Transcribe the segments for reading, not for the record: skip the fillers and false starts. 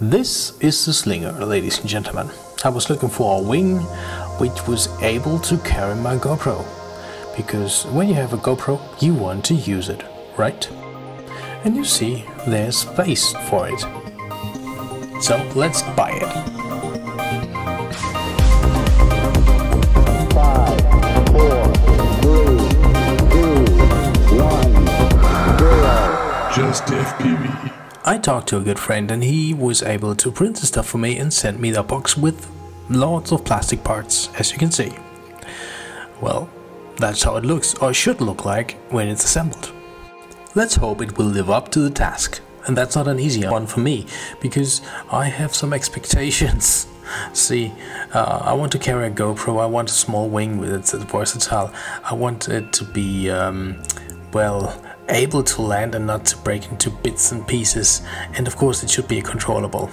This is the Slinger, ladies and gentlemen. I was looking for a wing which was able to carry my GoPro, because when you have a GoPro you want to use it, right? And you see there's space for it. So let's buy it. Just FPV. I talked to a good friend and he was able to print the stuff for me and sent me the box with lots of plastic parts, as you can see. Well, that's how it looks, or should look like, when it's assembled. Let's hope it will live up to the task. And that's not an easy one for me, because I have some expectations. See, I want to carry a GoPro, I want a small wing with it's versatile, I want it to be, well, able to land and not to break into bits and pieces, and of course it should be controllable.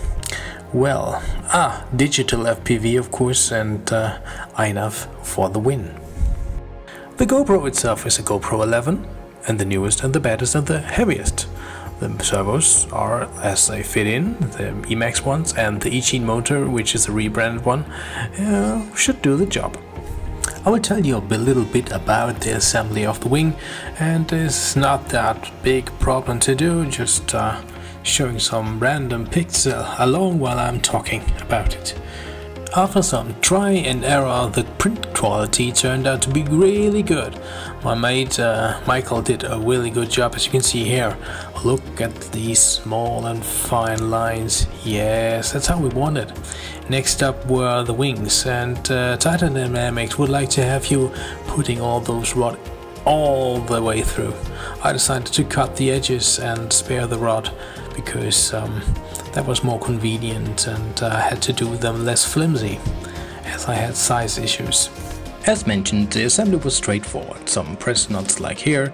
Well, digital FPV of course, and INAV for the win. The GoPro itself is a GoPro 11, and the newest and the baddest and the heaviest. The servos are as they fit in, the E-Max ones, and the Eachine motor, which is a rebranded one, should do the job. I will tell you a little bit about the assembly of the wing, and it's not that big problem to do, just showing some random pixel along while I'm talking about it. After some try and error, the print quality turned out to be really good. My mate Michael did a really good job, as you can see here. Look at these small and fine lines. Yes, that's how we want it. Next up were the wings, and Titan Dynamics would like to have you putting all those rod all the way through. I decided to cut the edges and spare the rod, because that was more convenient, and I had to do them less flimsy, as I had size issues. As mentioned, the assembly was straightforward, some press nuts like here,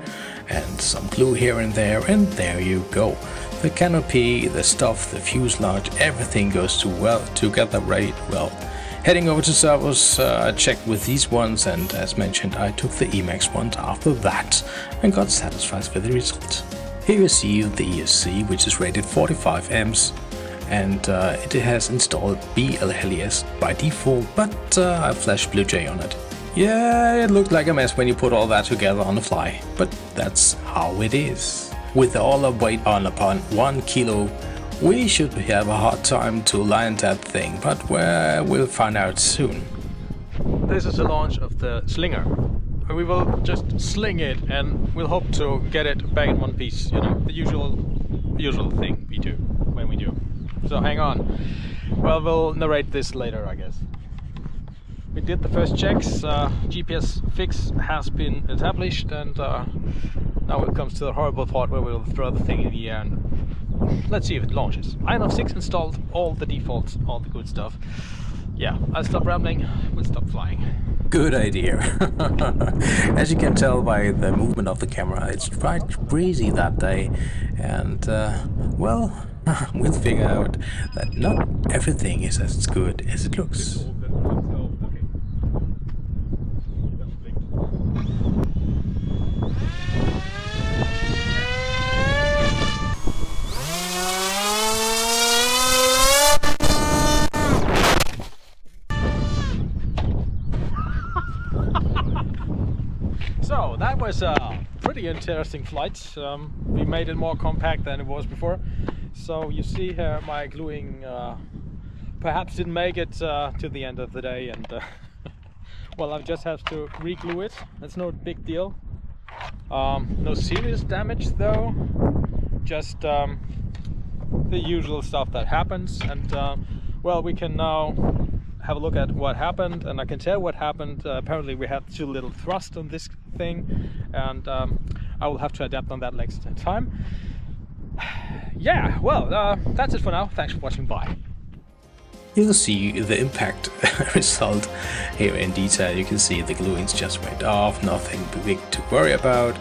and some glue here and there you go. The canopy, the stuff, the fuselage, everything goes together right well. Heading over to servos, I checked with these ones, and as mentioned I took the E-Max ones after that and got satisfied with the result. Here you see the ESC, which is rated 45 amps. And it has installed BLHeliS by default, but I flashed BlueJ on it. Yeah, it looked like a mess when you put all that together on the fly, but that's how it is. With all our weight on upon 1 kilo, we should have a hard time to land that thing, but we'll find out soon. This is the launch of the Slinger. We will just sling it and we'll hope to get it back in one piece, you know, the usual thing we do when we do. So hang on. Well, we'll narrate this later, I guess. We did the first checks. GPS fix has been established, and now it comes to the horrible part where we'll throw the thing in the air and let's see if it launches. INAV 6 installed, all the defaults, all the good stuff. Yeah, I'll stop rambling, we'll stop flying. Good idea. As you can tell by the movement of the camera, it's quite breezy that day, and well, we'll figure out that not everything is as good as it looks. So that was a pretty interesting flight. We made it more compact than it was before. So you see here my gluing perhaps didn't make it to the end of the day, and well, I just have to re-glue it. That's no big deal. No serious damage though, just the usual stuff that happens, and well, we can now have a look at what happened, and I can tell what happened. Apparently we had too little thrust on this thing, and I will have to adapt on that next time. Yeah, well, that's it for now. Thanks for watching, bye. You'll see the impact result here in detail. You can see the gluings just went off, nothing big to worry about.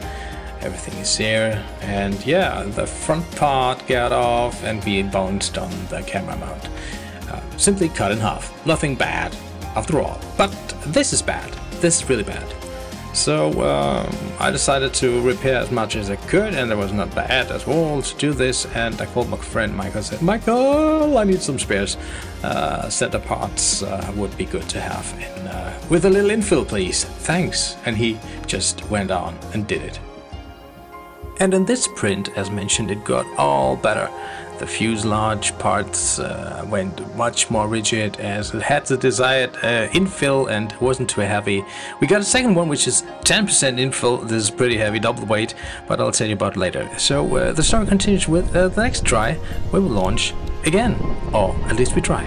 Everything is here, and yeah, the front part got off and we bounced on the camera mount. Simply cut in half, nothing bad after all. But this is bad, this is really bad. So I decided to repair as much as I could, and it was not bad at all to do this. And I called my friend Michael and said, Michael, I need some spares. Set of parts would be good to have in, with a little infill, please. Thanks. And he just went on and did it. And in this print, as mentioned, it got all better. The fuselage parts went much more rigid as it had the desired infill and wasn't too heavy. We got a second one which is 10% infill. This is pretty heavy, double weight, but I'll tell you about later. So the story continues with the next try. We will launch again, or at least we try.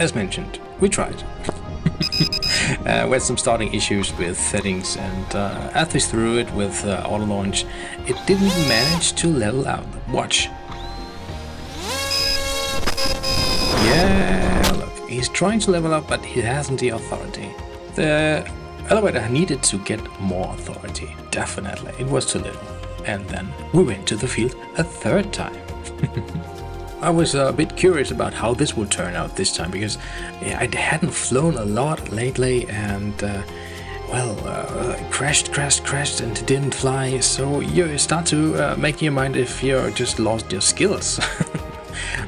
As mentioned, we tried. We had some starting issues with settings, and as we threw it with auto launch, it didn't manage to level out. Watch. Yeah, look, he's trying to level up, but he hasn't the authority. The elevator needed to get more authority, definitely. It was too little. And then we went to the field a third time. I was a bit curious about how this would turn out this time, because I hadn't flown a lot lately, and crashed and didn't fly, so you start to make your mind if you're just lost your skills.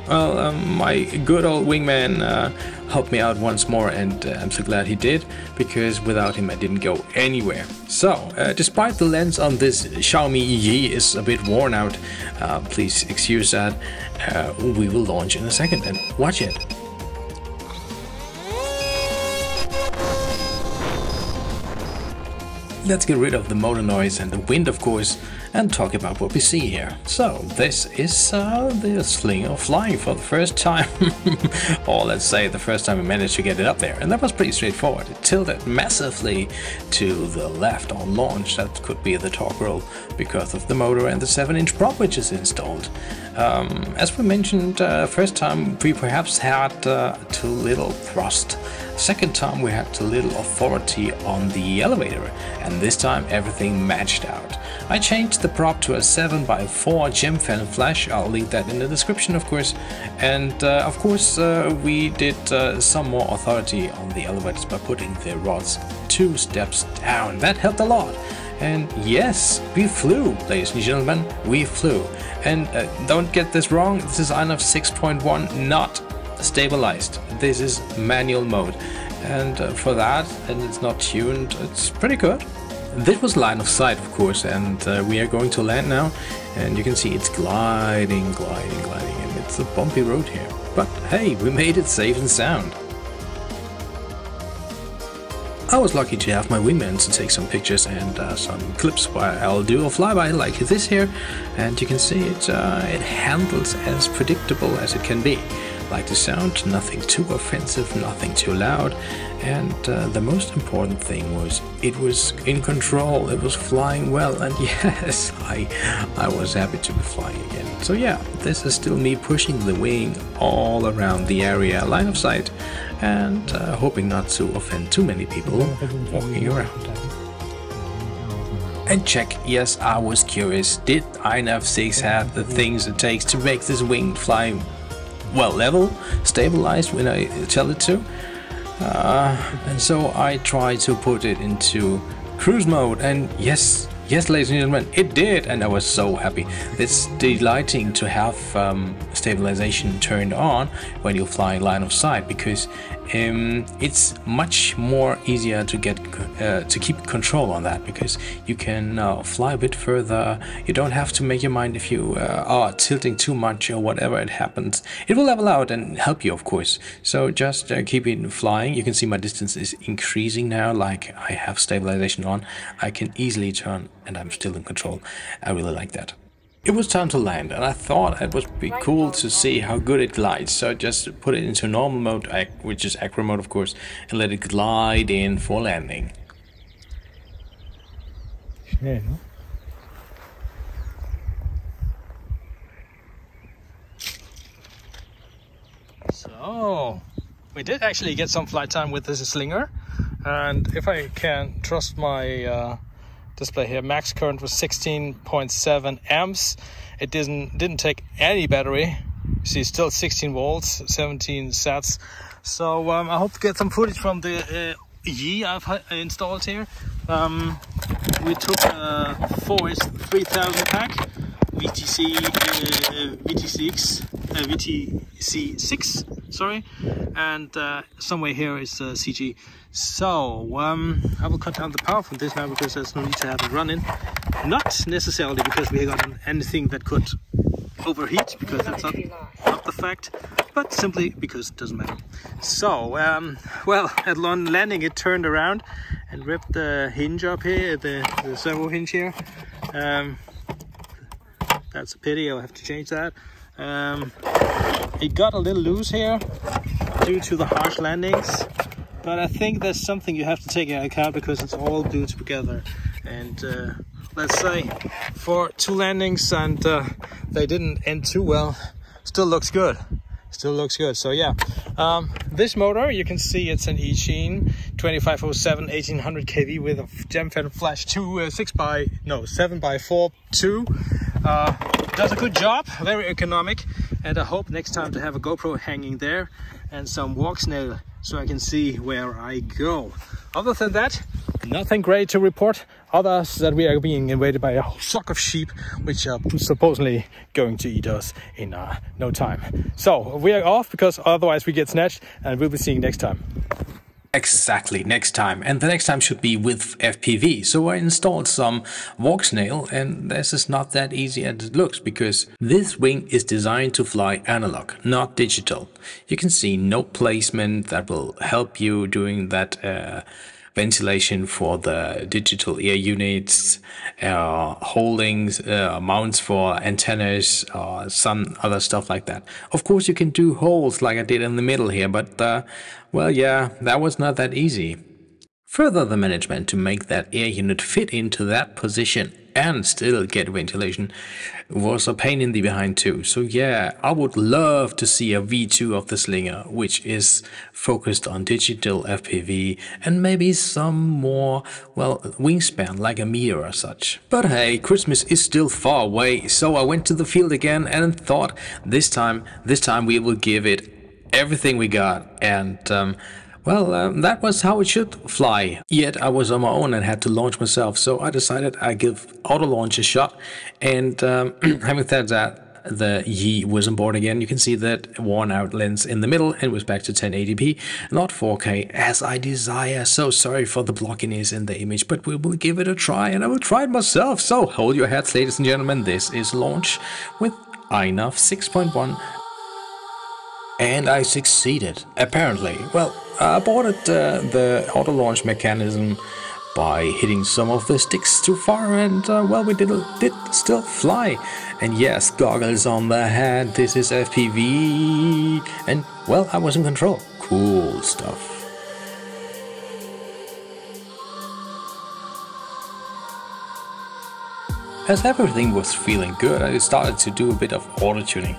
Well, my good old wingman helped me out once more, and I'm so glad he did, because without him I didn't go anywhere. So, despite the lens on this Xiaomi Yi is a bit worn out, please excuse that, we will launch in a second, and watch it. Let's get rid of the motor noise and the wind, of course, and talk about what we see here. So this is the Slinger flying for the first time, or let's say the first time we managed to get it up there, and that was pretty straightforward. It tilted massively to the left on launch. That could be the torque roll because of the motor and the 7-inch prop which is installed. As we mentioned, first time we perhaps had too little thrust. Second time we had too little authority on the elevator, and this time everything matched out. I changed the prop to a 7x4 Gemfan flash. I'll leave that in the description, of course. And of course we did some more authority on the elevators by putting the rods 2 steps down. That helped a lot. And yes, we flew, ladies and gentlemen, we flew. And don't get this wrong, this is INAV 6.1, not stabilized. This is manual mode, and for that, and it's not tuned, it's pretty good. This was line of sight, of course, and we are going to land now, and you can see it's gliding, and it's a bumpy road here, but hey, we made it safe and sound. I was lucky to have my wingman to take some pictures and some clips where I'll do a flyby like this here, and you can see it, it handles as predictable as it can be. Like the sound, nothing too offensive, nothing too loud, and the most important thing was it was in control, it was flying well, and yes, I was happy to be flying again. So yeah, this is still me pushing the wing all around the area, line of sight, and hoping not to offend too many people walking around. And check, yes, I was curious, did INAV 6 have the things it takes to make this wing fly well level, stabilized when I tell it to, and so I tried to put it into cruise mode, and yes, ladies and gentlemen, it did, and I was so happy. It's delighting to have stabilization turned on when you're flying line of sight, because it's much more easier to get to keep control on that, because you can fly a bit further. You don't have to make your mind if you are tilting too much or whatever it happens. It will level out and help you, of course. So just keep it flying. You can see my distance is increasing now. Like I have stabilization on, I can easily turn, and I'm still in control. I really like that. It was time to land, and I thought it would be cool to see how good it glides, so I just put it into normal mode, which is acro mode, of course, and let it glide in for landing. Yeah. So, we did actually get some flight time with this Slinger, and if I can trust my display here, max current was 16.7 amps. It didn't take any battery. See, still 16 volts, 17 sats. So I hope to get some footage from the Yi I've installed here. We took Forest 3000 pack, VTC6, sorry, and somewhere here is CG. So I will cut down the power from this now because there's no need to have it running. Not necessarily because we got anything that could overheat, because that's not the fact, but simply because it doesn't matter. So well, at landing it turned around and ripped the hinge up here, the servo hinge here. That's a pity, I'll have to change that. It got a little loose here due to the harsh landings, but I think that's something you have to take into account because it's all glued together. And let's say for two landings, and they didn't end too well, still looks good. Still looks good. So yeah, this motor, you can see it's an Eachine 2507 1800 kV with a Gemfan flash 7x4.2. Does a good job, very economic, and I hope next time to have a GoPro hanging there and some Walksnail so I can see where I go. Other than that, nothing great to report. Others that we are being invaded by a flock of sheep, which are supposedly going to eat us in no time. So we are off because otherwise we get snatched, and we'll be seeing next time. Exactly, next time. And the next time should be with FPV. So I installed some Walksnail, and this is not that easy as it looks because this wing is designed to fly analog, not digital. You can see no placement that will help you doing that ventilation for the digital air units, holdings, mounts for antennas, some other stuff like that. Of course you can do holes like I did in the middle here, but well, yeah, that was not that easy. Further, the management to make that air unit fit into that position and still get ventilation was a pain in the behind too. So yeah, I would love to see a V2 of the Slinger, which is focused on digital FPV and maybe some more, well, wingspan like a meter or such. But hey, Christmas is still far away, so I went to the field again and thought this time we will give it everything we got. And well, that was how it should fly. Yet I was on my own and had to launch myself, so I decided I give auto launch a shot. And having said that, the Yi was on board again. You can see that worn out lens in the middle, and it was back to 1080p, not 4K as I desire. So sorry for the blockiness in the image, but we will give it a try, and I will try it myself. So hold your hats, ladies and gentlemen. This is launch with INAV 6.1. And I succeeded, apparently. Well, I aborted the auto launch mechanism by hitting some of the sticks too far, and well, we did still fly. And yes, goggles on the head, this is FPV, and well, I was in control. Cool stuff. As everything was feeling good, I started to do a bit of auto-tuning,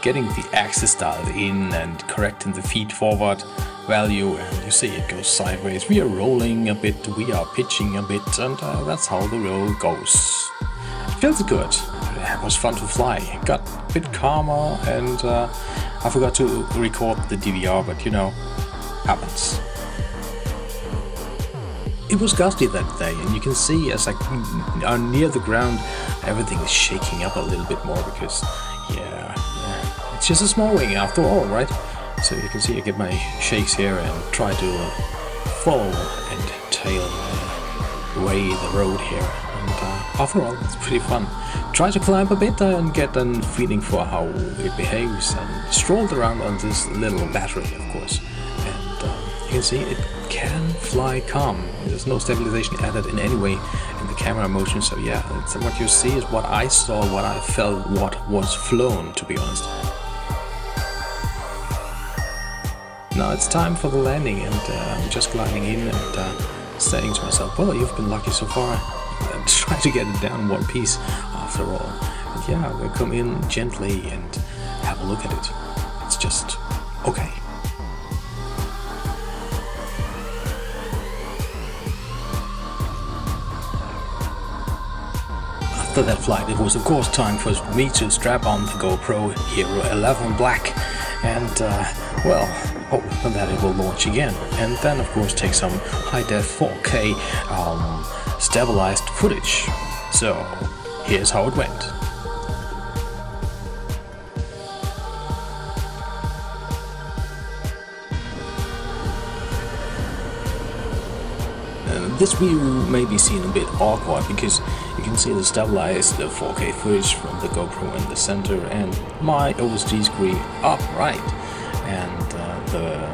getting the axis dialed in and correcting the feed forward value, and you see it goes sideways. We are rolling a bit, we are pitching a bit, and that's how the roll goes. Feels good. It was fun to fly. It got a bit calmer, and I forgot to record the DVR, but you know, happens. It was gusty that day, and you can see as I near the ground, everything is shaking up a little bit more because, yeah, it's just a small wing after all, right? So you can see I get my shakes here and try to follow and tail way the road here. And after all, it's pretty fun. Try to climb a bit and get a feeling for how it behaves, and strolled around on this little battery, of course. And you can see it can fly calm. There's no stabilization added in any way in the camera motion, so yeah, it's what you see is what I saw, what I felt, what was flown, to be honest. Now it's time for the landing, and I'm just gliding in and saying to myself, well, you've been lucky so far, and try to get it down in one piece after all. And yeah, we come in gently and have a look at it. It's just okay. After that flight, it was of course time for me to strap on the GoPro Hero 11 Black and well, hope that it will launch again, and then of course take some high-def 4K stabilized footage. So here's how it went. This view may be seen a bit awkward because you can see the stabilized 4K footage from the GoPro in the center and my OSD screen upright, and the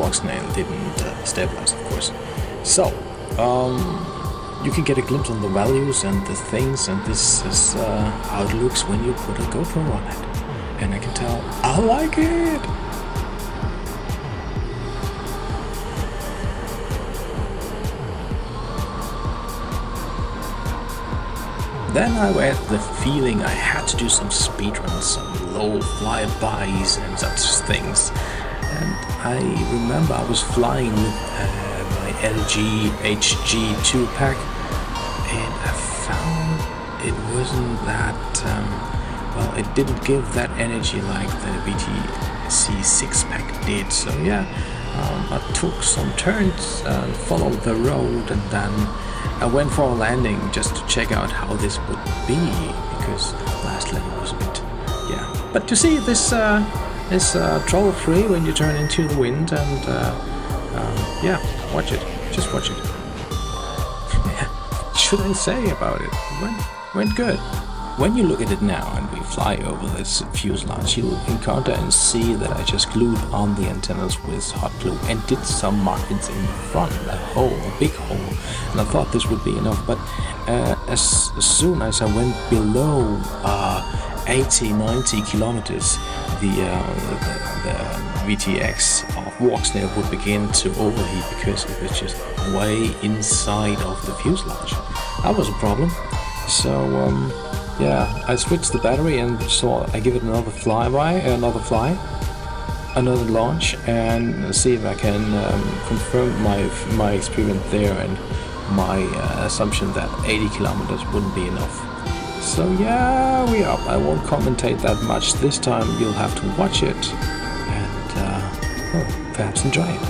Walksnail didn't stabilize, of course. So you can get a glimpse on the values and the things, and this is how it looks when you put a GoPro on it, and I can tell I like it. Then I had the feeling I had to do some speedruns, some low flybys and such things. And I remember I was flying with my LG HG2 pack, and I found it wasn't that, well, it didn't give that energy like the VTC6 pack did. So yeah, I took some turns and followed the road, and then I went for a landing just to check out how this would be, because last landing was a bit, yeah. But you see, this is trouble-free when you turn into the wind, and yeah, watch it, just watch it. What should I say about it? Went good. When you look at it now and we fly over this fuselage, you'll encounter and see that I just glued on the antennas with hot glue and did some markings in front, a hole, a big hole, and I thought this would be enough, but as soon as I went below 80, 90 kilometers, the VTX of Walksnail would begin to overheat because it was just way inside of the fuselage. That was a problem. So yeah, I switched the battery and saw I give it another launch, and see if I can confirm my experience there and my assumption that 80 kilometers wouldn't be enough. So yeah, we are. I won't commentate that much this time. You'll have to watch it and well, perhaps enjoy it.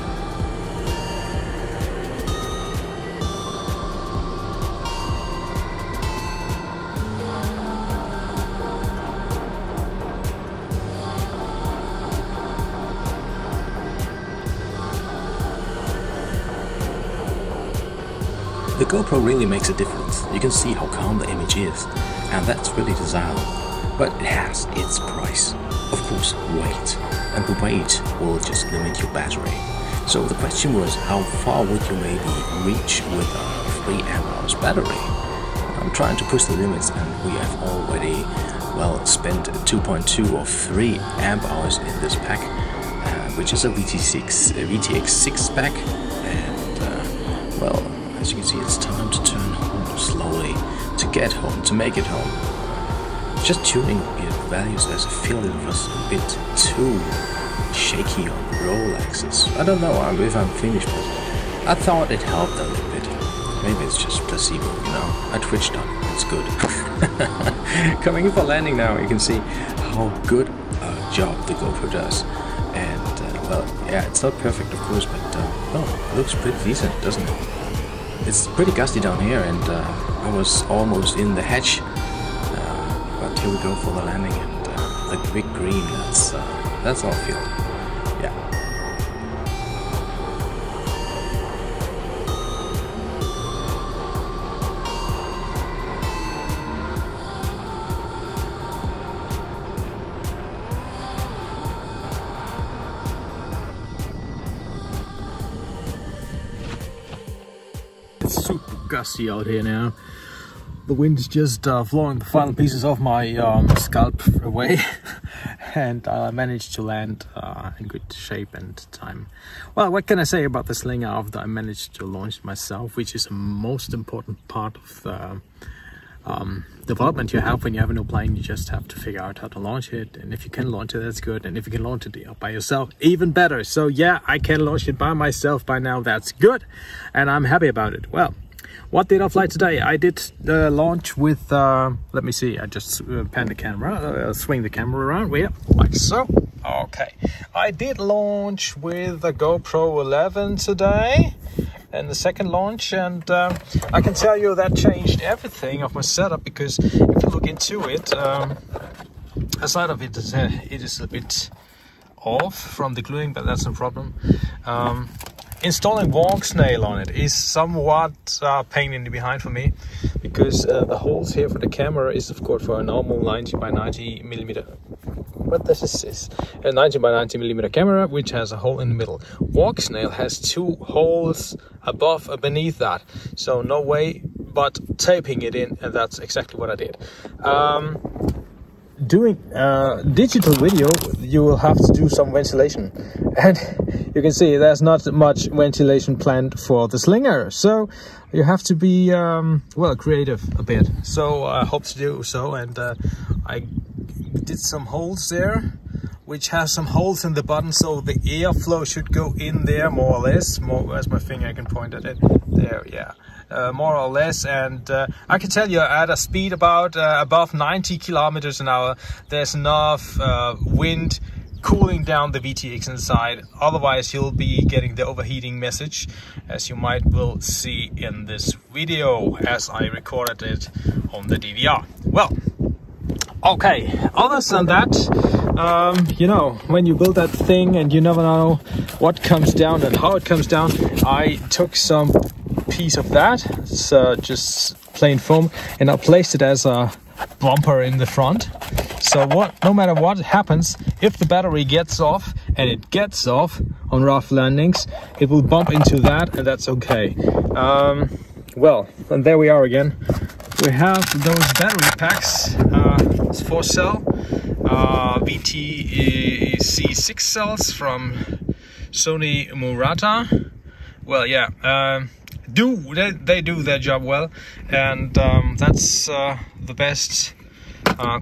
The GoPro really makes a difference. You can see how calm the image is, and that's really desirable. But it has its price. Of course, weight. And the weight will just limit your battery. So the question was, how far would you maybe reach with a 3 Ah battery? I'm trying to push the limits, and we have already, well, spent 2.2 or 3 Ah in this pack, which is a VTX6 pack, and, well, as you can see, it's time to turn home slowly, to get home, to make it home. Just tuning values as I feel it was a bit too shaky on the roll axis. I don't know if I'm finished, but I thought it helped a little bit. Maybe it's just placebo, you know. I twitched on it, it's good. Coming in for landing now, you can see how good a job the GoPro does. And, well, yeah, it's not perfect, of course, but, well, it looks pretty decent, doesn't it? It's pretty gusty down here, and I was almost in the hatch, but here we go for the landing, and the big green, that's our field, Super gusty out here now. The wind is just blowing the final pieces of my scalp away, and I managed to land in good shape and time. Well, what can I say about the Slinger after I managed to launch myself, which is the most important part of development you have when you have a new plane. You just have to figure out how to launch it, and if you can launch it, that's good, and if you can launch it by yourself, even better. So yeah, I can launch it by myself by now, that's good, and I'm happy about it. Well, what did I fly today? I did the launch with let me see, I just pan the camera, swing the camera around, like so. Okay, I did launch with the GoPro 11 today, and the second launch, and I can tell you that changed everything of my setup, because if you look into it, aside of it is a bit off from the gluing, but that's no problem. Installing Walksnail on it is somewhat pain in the behind for me, because the holes here for the camera is of course for a normal 90 by 90 millimeter. What this is a 90 by 90 millimeter camera, which has a hole in the middle. Walksnail has two holes above and beneath that, so no way but taping it in, and that's exactly what I did. Doing digital video, you will have to do some ventilation, and you can see there's not much ventilation planned for the Slinger, so you have to be well, creative a bit. So I hope to do so, and I did some holes there, which has some holes in the button, so the airflow should go in there more or less. Where's my finger? I can point at it there. Yeah, more or less. And I can tell you, at a speed about above 90 kilometers an hour, there's enough wind cooling down the VTX inside, otherwise you'll be getting the overheating message, as you might will see in this video, as I recorded it on the DVR. Well, okay, other than that, you know, when you build that thing and you never know what comes down and how it comes down, I took some piece of that, it's just plain foam, and I placed it as a bumper in the front. So what, no matter what happens, if the battery gets off, and it gets off on rough landings, it will bump into that, and that's okay. Well, and there we are again. We have those battery packs, it's 4-cell VTC6 cells from Sony Murata. Well, yeah, they do their job well, and that's the best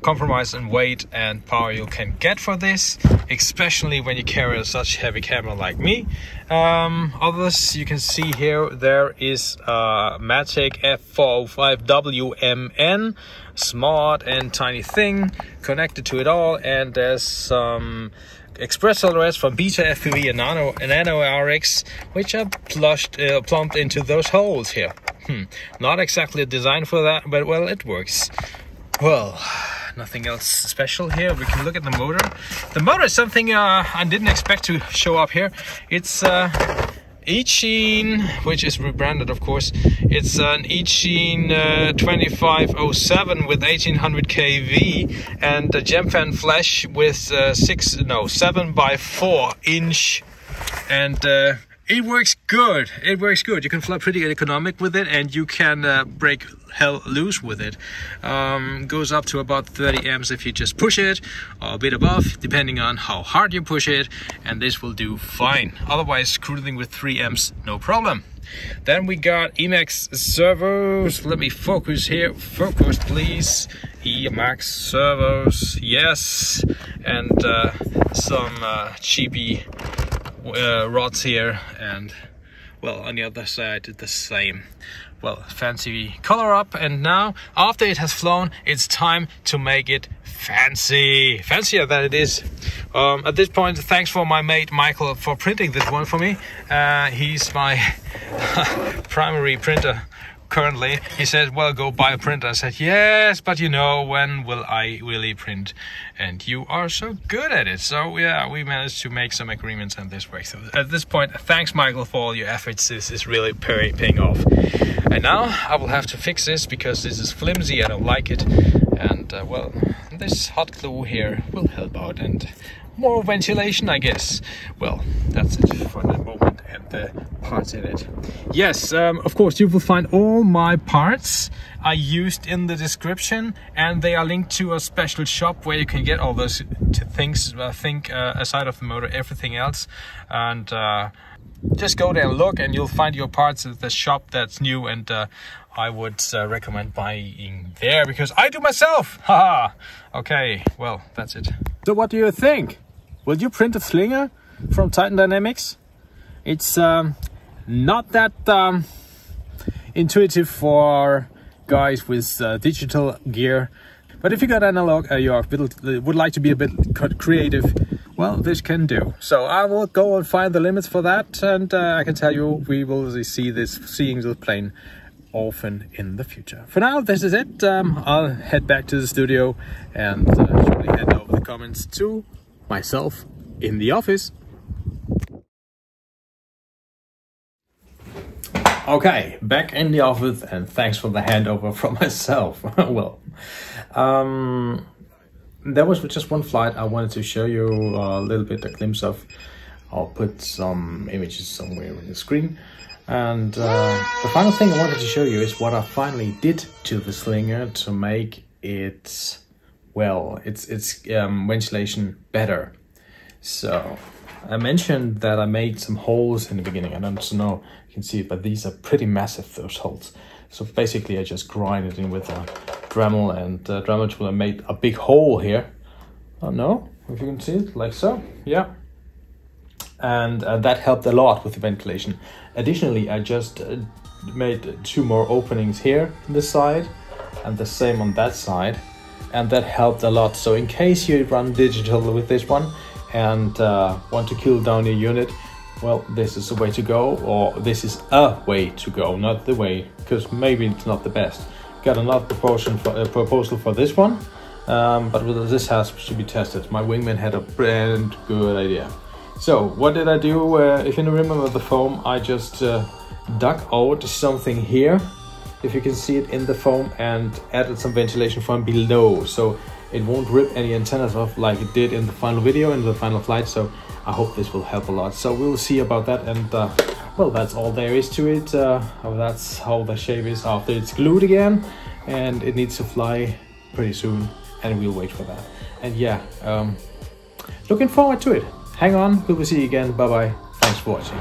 compromise in weight and power you can get for this, especially when you carry such heavy camera like me. Others you can see here, there is Matek F405WMN, smart and tiny thing connected to it all, and there's some Express LRS from Beta FPV and Nano RX, which are plumped into those holes here. Not exactly designed for that, but well, it works. Well, nothing else special here. We can look at the motor. The motor is something I didn't expect to show up here. It's Eachine, which is rebranded, of course. It's an Eachine 2507 with 1800 kV and a Gemfan flash with 7 by 4 inch, and it works good. It works good. You can fly pretty economic with it, and you can break hell loose with it. Goes up to about 30 amps if you just push it, or a bit above, depending on how hard you push it, and this will do fine. Otherwise, cruising with 3 amps, no problem. Then we got E-Max servos. Let me focus here. Focus, please. E-Max servos, yes. And some cheapy rods here, and well, on the other side did the same. Well, fancy color up, and now after it has flown, it's time to make it fancier than it is. At this point, thanks for my mate Michael for printing this one for me. He's my primary printer currently. He said, well, go buy a printer. I said, yes, but you know, when will I really print? And you are so good at it. So yeah, we managed to make some agreements on this work. So at this point, thanks Michael for all your efforts. This is really paying off. And now I will have to fix this, because this is flimsy. I don't like it. And well, this hot glue here will help out, and more ventilation, I guess. Well, that's it for the moment and the parts in it. Yes, of course, you will find all my parts I used in the description, and they are linked to a special shop where you can get all those things, I think, aside of the motor, everything else. And just go there and look, and you'll find your parts at the shop that's new, and I would recommend buying there, because I do myself! Haha! Okay, well, that's it. So what do you think? Will you print a Slinger from Titan Dynamics? It's not that intuitive for guys with digital gear, but if you got analog, you would like to be a bit creative, well, this can do. So I will go and find the limits for that, and I can tell you we will see this plane often in the future. For now, this is it. I'll head back to the studio and surely hand over the comments to myself in the office. Okay, back in the office, and thanks for the handover from myself. Well, there was just one flight I wanted to show you a little bit, a glimpse of. I'll put some images somewhere on the screen. And the final thing I wanted to show you is what I finally did to the Slinger to make it, well, its ventilation better. So I mentioned that I made some holes in the beginning. I don't know if you can see it, but these are pretty massive, those holes. So basically I just grinded in with a Dremel and Dremel tool. I made a big hole here. I don't know if you can see it, like so, yeah. And that helped a lot with the ventilation. Additionally, I just made two more openings here on this side and the same on that side. And that helped a lot. So in case you run digital with this one, and want to cool down your unit, well, this is the way to go, or this is a way to go, not the way, because maybe it's not the best. Got another proposal for this one, but this has to be tested. My wingman had a brand good idea. So what did I do? If you remember the foam, I just dug out something here, if you can see it in the foam, and added some ventilation from below. So it won't rip any antennas off like it did in the final video, in the final flight. So I hope this will help a lot. So we'll see about that. And well, that's all there is to it. That's how the shape is after it's glued again, and it needs to fly pretty soon, and we'll wait for that. And yeah, looking forward to it. Hang on, we will see you again. Bye bye. Thanks for watching.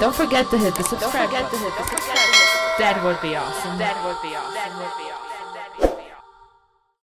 Don't forget to hit the subscribe button. That would be awesome.